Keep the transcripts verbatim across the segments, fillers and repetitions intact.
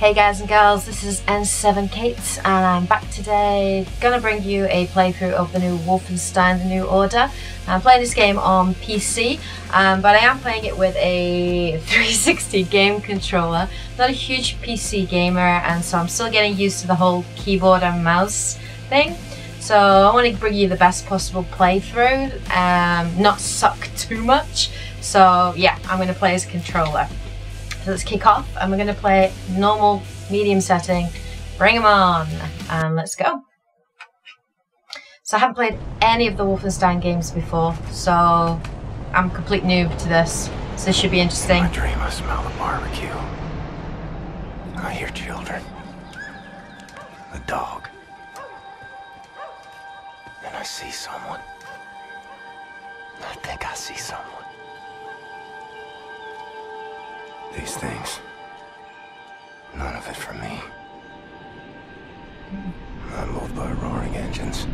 Hey guys and girls, this is N seven Kate and I'm back today. Gonna bring you a playthrough of the new Wolfenstein: The New Order. I'm playing this game on P C, um, but I am playing it with a three sixty game controller. Not a huge P C gamer, and so I'm still getting used to the whole keyboard and mouse thing. So I want to bring you the best possible playthrough, um, not suck too much. So yeah, I'm gonna play as a controller. So let's kick off and we're going to play normal, medium setting. Bring them on and let's go. So I haven't played any of the Wolfenstein games before, so I'm a complete noob to this. So this should be interesting. In my dream I smell the barbecue. I hear children. A dog. And I see someone. I think I see someone. These things, none of it for me. I'm moved by roaring engines.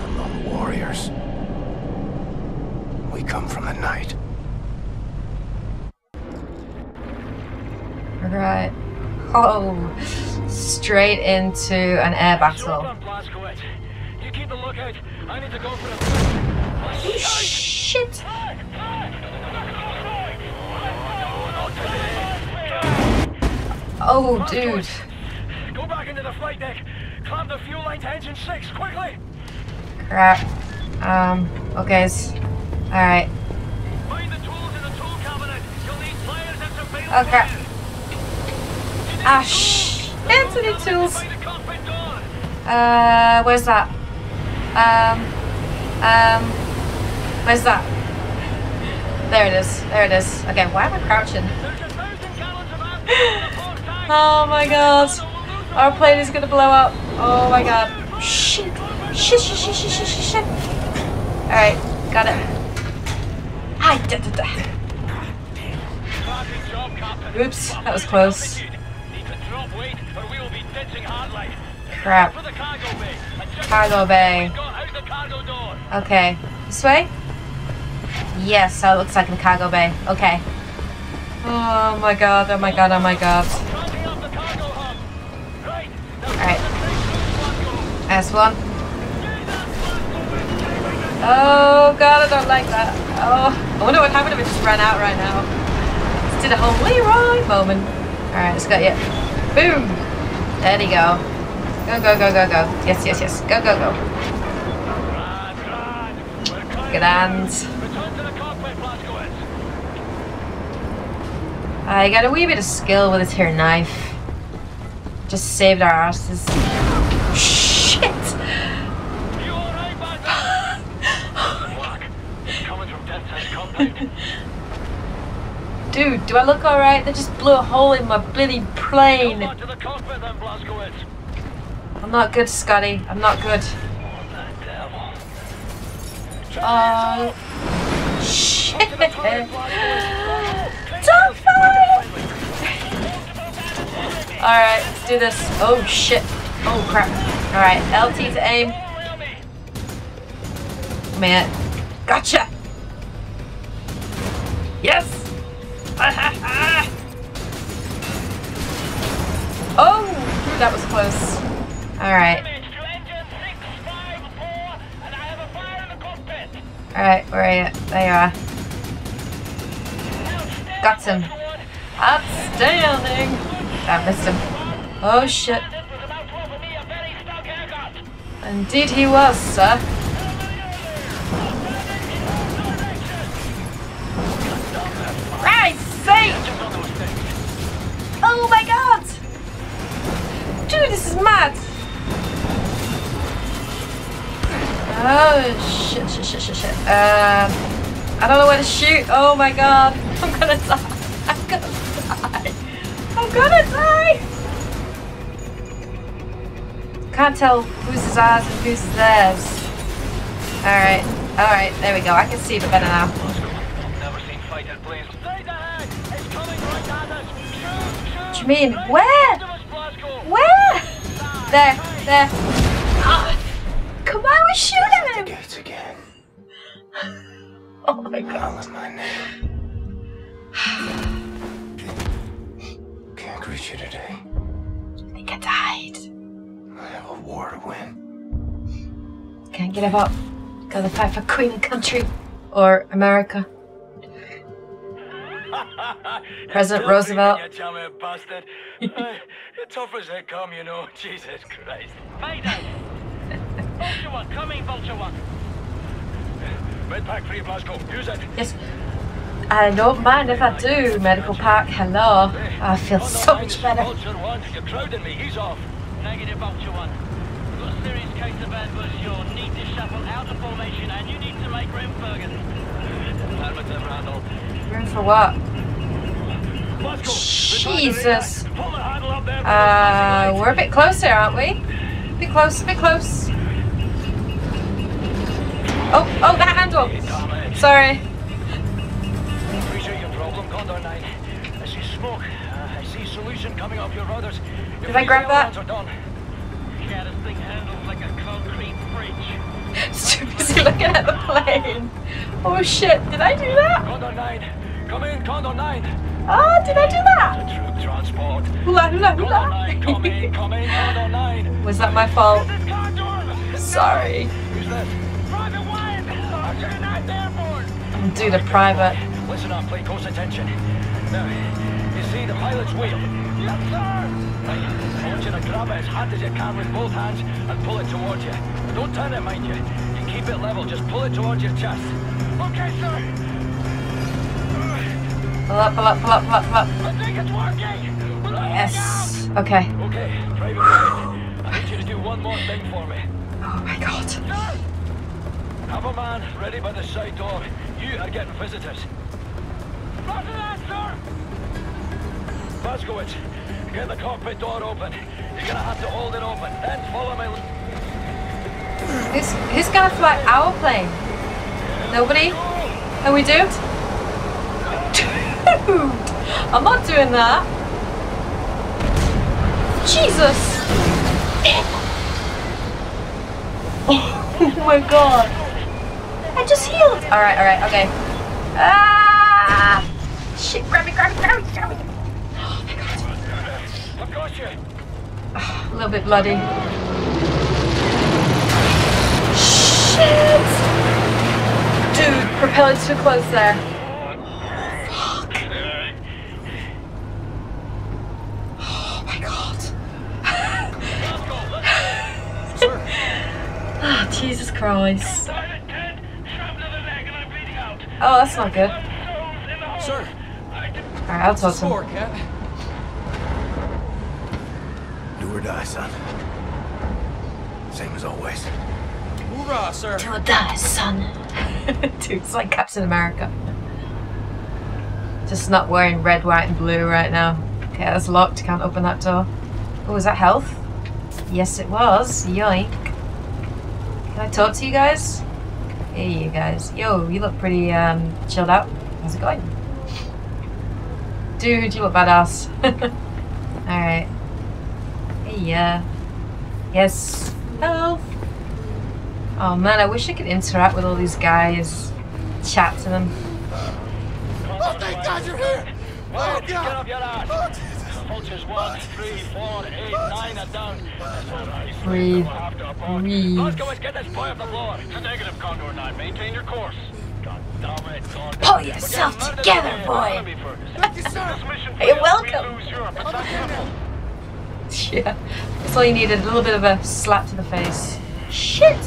I'm on warriors. We come from the night. Right. Oh, straight into an air battle. Blazkowicz. You keep a lookout. I need to go for a... Shit! Oh, dude. Go back into the flight deck. Climb the fuel line to engine six, quickly. Crap. Um, okay. Alright. Find the tools in the tool cabinet. You'll need pliers and some bait. Oh, crap. Ah, shh. Anthony tools. Uh, where's that? Um, um, where's that? There it is. There it is. Okay, why am I crouching? Oh my god. Our plane is gonna blow up. Oh my god. Shit. Shit, shit, shit, shit, shit, shit. Alright, got it. I did it. Oops, that was close. Crap. Cargo bay. Okay. This way? Yes, so it looks like in cargo bay. Okay. Oh my god, oh my god, oh my god. Alright. S one. Oh god, I don't like that. Oh, I wonder what happened if it just ran out right now. Just did a whole Leroy moment. Alright, let's go, yeah. Boom! There you go. Go, go, go, go, go. Yes, yes, yes. Go, go, go. Grand. I got a wee bit of skill with this here knife. Just saved our asses. Shit! You alright, bud? Coming from Death's Head compound. Dude, do I look alright? They just blew a hole in my bloody plane. I'm not good, Scotty. I'm not good. Oh, shit! Don't fight! Alright, let's do this. Oh, shit. Oh, crap. Alright, L T to aim. Man. Gotcha! Yes! Oh! That was close. Alright. Alright, where are you? There you are. Got him. Outstanding! I missed him. Oh shit. Indeed he was, sir. Right, safe! Oh my god! Dude, this is mad! Oh shit, shit, shit, shit, shit. Um, I don't know where to shoot. Oh my god. I'm gonna die. I'm gonna die. I'm gonna die. Can't tell whose is ours and whose is theirs. Alright, alright, there we go. I can see it better now. What do you mean? Where? Where? There, there. Oh. Come on, we shoot him! The gates again. Oh my god. All in my name. Can't screwed you today. I think I died. I have a war to win. Can't give up. Gotta fight for Queen and Country or America. President Roosevelt. You, tummy, bastard. uh, tough as they come, you know. Jesus Christ. Mayday! Vulture one, come in, Vulture one. Med pack for you, Blazko. Use it. Yes. I don't mind if I do, Medical Park. Hello. I feel so much better. Vulture one, you're crowding me. He's off. Negative, Vulture one. We've got a serious case of adverse yaw. Need to shuffle out of formation and you need to make room, Fergus. Affirmative, Randall. Room for what? Jesus. Uh, we're a bit closer, aren't we? A bit close, a bit close. Oh, oh, that handle. Sorry. I see smoke. I see solution coming up your rudders. Did I grab that? Yeah, this thing handles like a concrete bridge. It's too busy looking at the plane. Oh shit, did I do that? Condor nine, come in, Condor nine. Ah, oh, did I do that? Troop transport. Hula, hula, hula. Come in, come in, Condor nine. Was that my fault? Sorry. Who's that? Private Wyatt. You're not there for. Do the private. Listen up, play close attention. Now, you see the pilot's wheel? Yes, sir. I want you to grab it as hard as you can with both hands and pull it towards you. Don't turn it, mind you. You keep it level. Just pull it towards your chest. Okay, sir. Pull up, pull up, pull up, pull up, pull up. I think it's working. We're yes. Okay. Okay, Private Wyatt. I need you to do one more thing for me. Oh my god. Have a man ready by the side door. You are getting visitors. Roger that, sir. Vazkowitz, get the cockpit door open. You're gonna have to hold it open. Then follow my. Who's who's gonna fly our plane? Nobody. Are we doomed? I'm not doing that. Jesus! Oh my god! I just healed. All right, all right, okay. Ah! Shit! Grab me! Grab me! Grab me! Grab me! Oh my god! I've got you. Oh, a little bit bloody. Shit! Dude, propeller's too close there. Jesus Christ. Oh, that's not good. Sure. Alright, I'll talk to him. Do or die, son. Same as always. Hoorah, sir. Do or die, son. Dude, it's like Captain America. Just not wearing red, white, and blue right now. Okay, that's locked. Can't open that door. Oh, is that health? Yes, it was. Yoink. Can I talk to you guys? Hey, you guys. Yo, you look pretty um, chilled out. How's it going? Dude, you look badass. Alright. Hey, yeah. Yes. Hello. Oh man, I wish I could interact with all these guys. Chat to them. Oh, thank God you're here! Oh, God! Oh, Jesus! Vultures one, three, four, eight, nine are down. Breathe. Breathe. Let's go and get this boy off the floor. It's a negative, Condor nine. Maintain your course. God damn it, Condor. Pull yourself together, boy. Hey, welcome. Yeah. That's all you needed. A little bit of a slap to the face. Shit.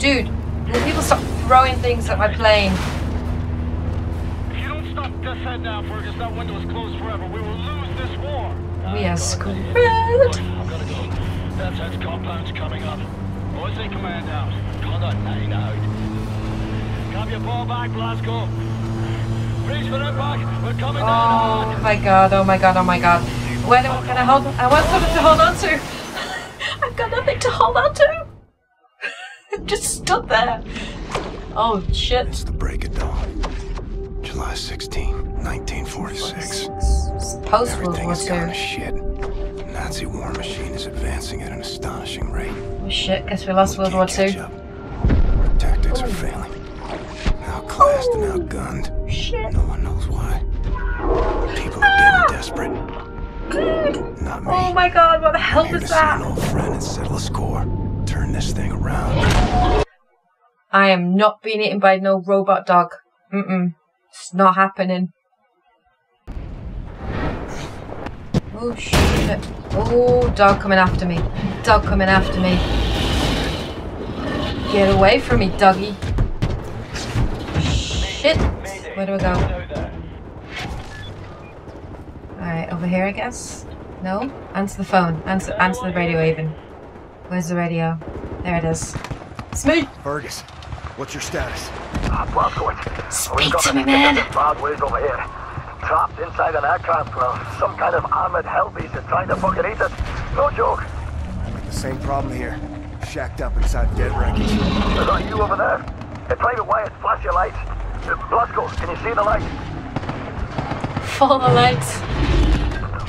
Dude, will people stop throwing things at my plane? If you don't stop Death's Head now, Fergus, that window is closed forever. We will lose. We are screwed. I've got to go. That's how compound's coming up. Boys in command out. Condor nine out. Grab your ball back, Blazko. Reach for it back. We're coming down hard. Oh my god, oh my god, oh my god. Where do I, can I hold on? I want something to hold on to. I've got nothing to hold on to. I'm just stood there. Oh shit. It's the break of dawn. July sixteenth, nineteen forty-six. Post World War Two. Everything is going to shit. The Nazi war machine is advancing at an astonishing rate. Oh shit, guess we lost we World War Two. Our tactics oh. are failing. Outclassed oh. and outgunned. Shit. No one knows why. People are ah. getting desperate. not me. Oh my god, what the hell is that? I'm here to see an old friend and settle a score. Turn this thing around. I am not being eaten by no robot dog. Mm-mm. It's not happening. Oh shit. Oh, dog coming after me. Dog coming after me. Get away from me, doggy. Shit. Where do I go? Alright, over here I guess? No? Answer the phone. Answer answer the radio even. Where's the radio? There it is. It's me! Fergus, what's your status? Ah, Blazkowicz. Speak to me, man! Bad ways over here. Trapped inside an aircraft well. Some kind of armored hellbeast is trying to fucking eat us. No joke. I'm at the same problem here. Shacked up inside dead wreckage. Is that you over there? Hey, Private Wyatt, flash your lights. Blazkowicz, can you see the lights? Follow the lights.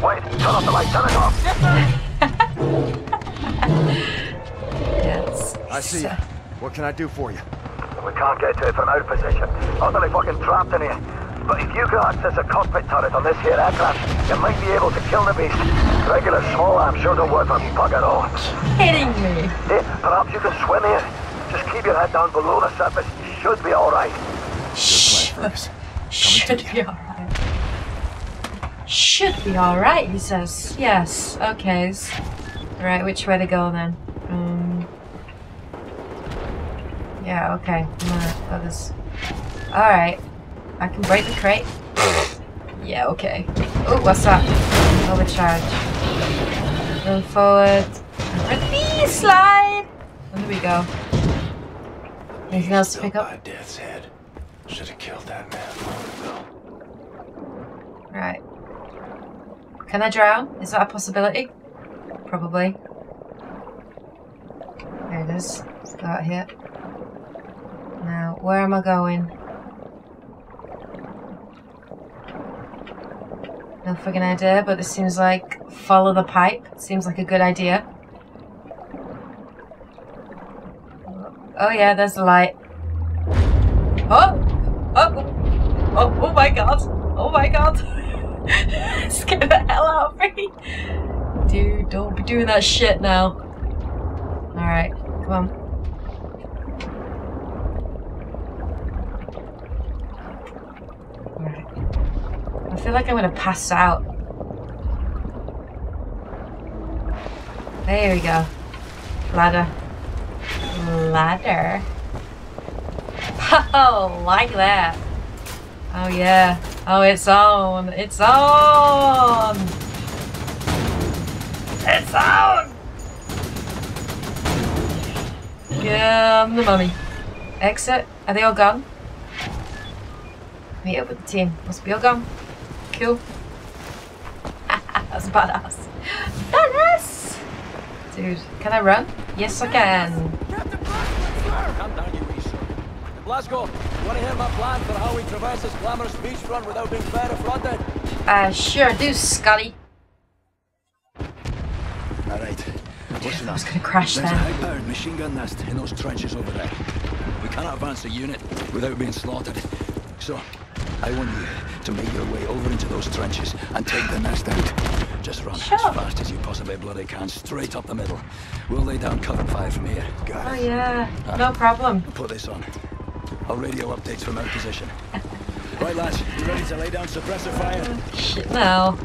Wait, turn off the light, turn it off. Yes. I see you. What can I do for you? We can't get to it from our position. Utterly fucking trapped in here. But if you can access a cockpit turret on this here aircraft, you might be able to kill the beast. Regular small arms sure don't work for bugger all. Hitting me. Hey, perhaps you can swim here. Just keep your head down below the surface. You should be alright. Good plan, Fergus. Should be alright. Should be alright, he says. Yes, okay. Right, which way to go then? Um, yeah, okay. Alright. I can break the crate. Yeah, okay. Oh, what's that? Overcharge. Run forward. Release slide! And there we go. Anything else to pick up? By Death's Head. Should have killed that man long ago. Right. Can I drown? Is that a possibility? Probably. There it is. Let's go out here. Now, where am I going? No fucking idea, but this seems like follow the pipe. Seems like a good idea. Oh yeah, there's the light. Oh! Oh! Oh, oh my god! Oh my god! Scare the hell out of me. Dude, don't be doing that shit now. Alright, come on. Alright. I feel like I'm gonna pass out. There we go. Ladder. Ladder. Oh, like that. Oh yeah. Oh, it's on! It's on! It's on! Yeah, I'm the mummy. Exit. Are they all gone? Meet up with the team. Must be all gone. Cool. That's badass. Badass! Dude, can I run? Yes, I can. Captain Blazkowicz, come down, you piece of... Blazkowicz! Want to hear my plan for how we traverse this glamorous beachfront without being fair affronted? Uh, sure do, Scully. Alright, listen up. I was going to crash there. There's a high-powered machine gun nest in those trenches over there. We cannot advance a unit without being slaughtered. So, I want you to make your way over into those trenches and take the nest out. Just run sure. as fast as you possibly bloody can, straight up the middle. We'll lay down cover fire from here. Got oh, it. yeah. Right. No problem. Put this on. I'll radio updates from our position. Right, lads, you ready to lay down suppressor fire? Shit, no.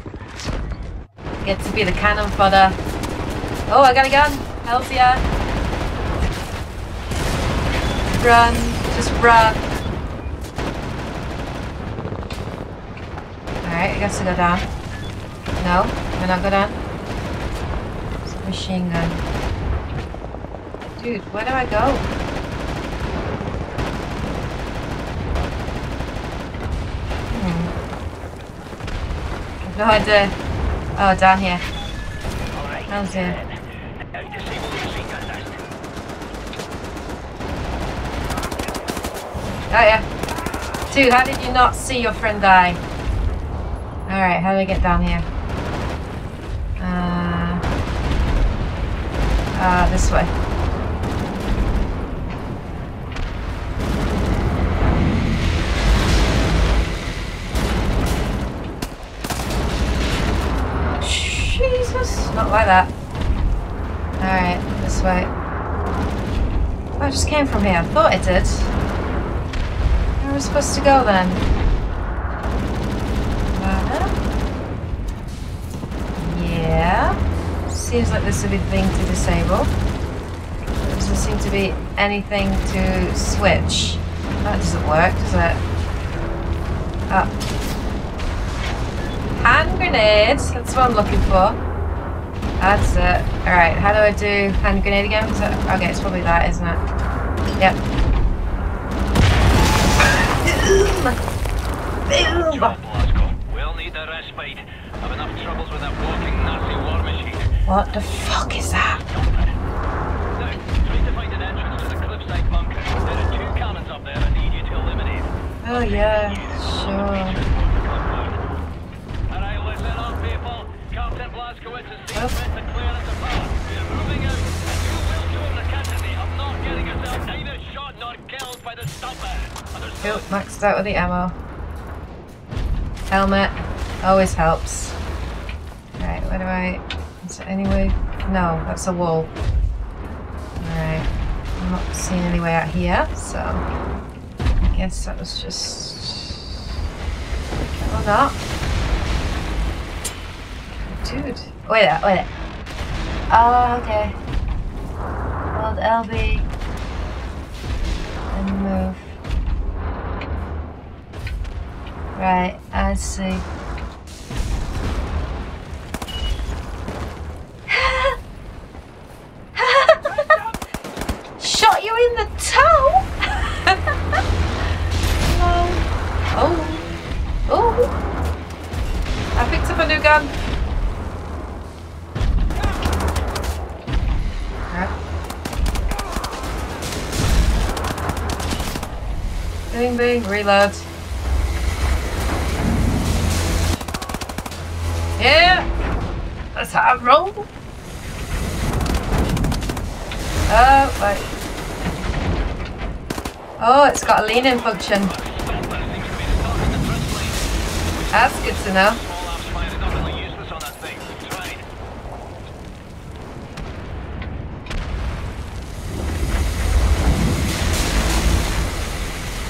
Get to be the cannon fodder. Oh, I got a gun. Help ya. Run. Just run. Alright, I guess I go down. No, can I not go down? It's a machine gun. Dude, where do I go? No idea. Oh, down here. Down here. Oh yeah. Dude, how did you not see your friend die? Alright, how do I get down here? Uh, uh, this way. Jesus, not like that. Alright, this way. Oh, I just came from here. I thought it did. Where are we supposed to go then? Uh, yeah. Seems like this would be the thing to disable. There doesn't seem to be anything to switch. That doesn't work, does it? Up. Hand grenades, that's what I'm looking for. That's it. Alright, how do I do hand grenade again? Is it, okay, it's probably that, isn't it? Yep. Good job, Blazko. We'll need a respite. I've enough troubles with that walking Nazi war machine. What the fuck is that? Now, try to find an entrance to the cliffside bunker. There are two cannons up there I need you to eliminate. Oh yeah. Sure. Alright, listen up, people. Captain Blazkowicz is seen with the clearance of power. You're moving out, and you will join the custody of not getting yourself neither shot nor killed by the stumper. Understood? Maxed out with the ammo. Helmet always helps. Alright, where do I. Is there any way? No, that's a wall. Alright. I'm not seeing any way out here, so. I guess that was just. Or not. Dude. Wait there, wait there. Oh, okay. Hold L B. And move. Right, I see. Shot you in the toe? Oh. Oh! I picked up a new gun. Huh? Bing bing, reload. Yeah! That's how I roll. Oh, wait. Oh, it's got a lean-in function. That's good to know.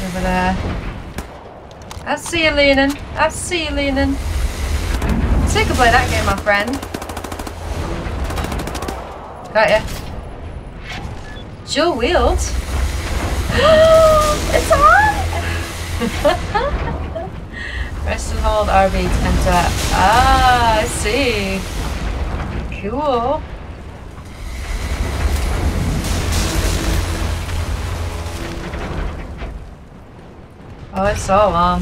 Over there. I see you leaning. I see you leaning. So you can play that game, my friend. Got ya. Dual wield. It's on! Press and hold R B to enter. Ah, I see. Cool. Oh, it's so long.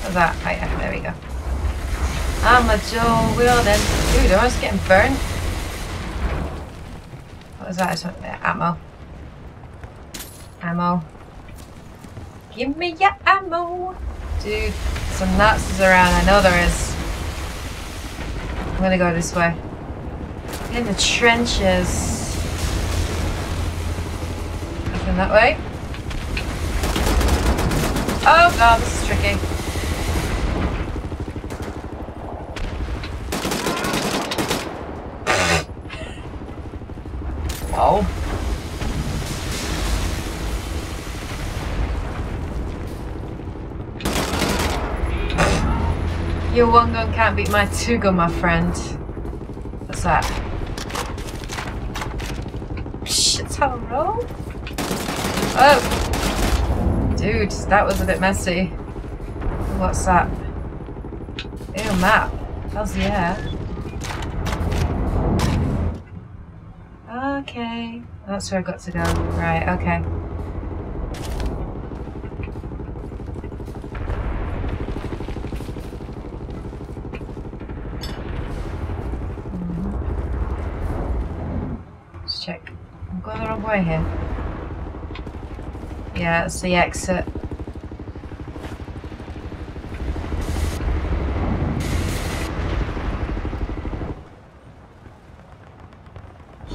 What's that? Oh yeah, there we go. I'm a dual wielding. Dude, I'm just getting burnt. What was that? I just went there. Ammo. Ammo. Give me your ammo! Dude, some Nazis around, I know there is. I'm gonna go this way. In the trenches. Nothing that way. Oh god, this is tricky. Whoa. Your one gun can't beat my two gun, my friend. What's that? Psh, it's how I roll. Oh! Dude, that was a bit messy. What's that? Ew, map. How's the air? Okay. That's where I got to go. Right, okay. Here. Yeah, that's the exit.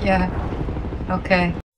Yeah, okay.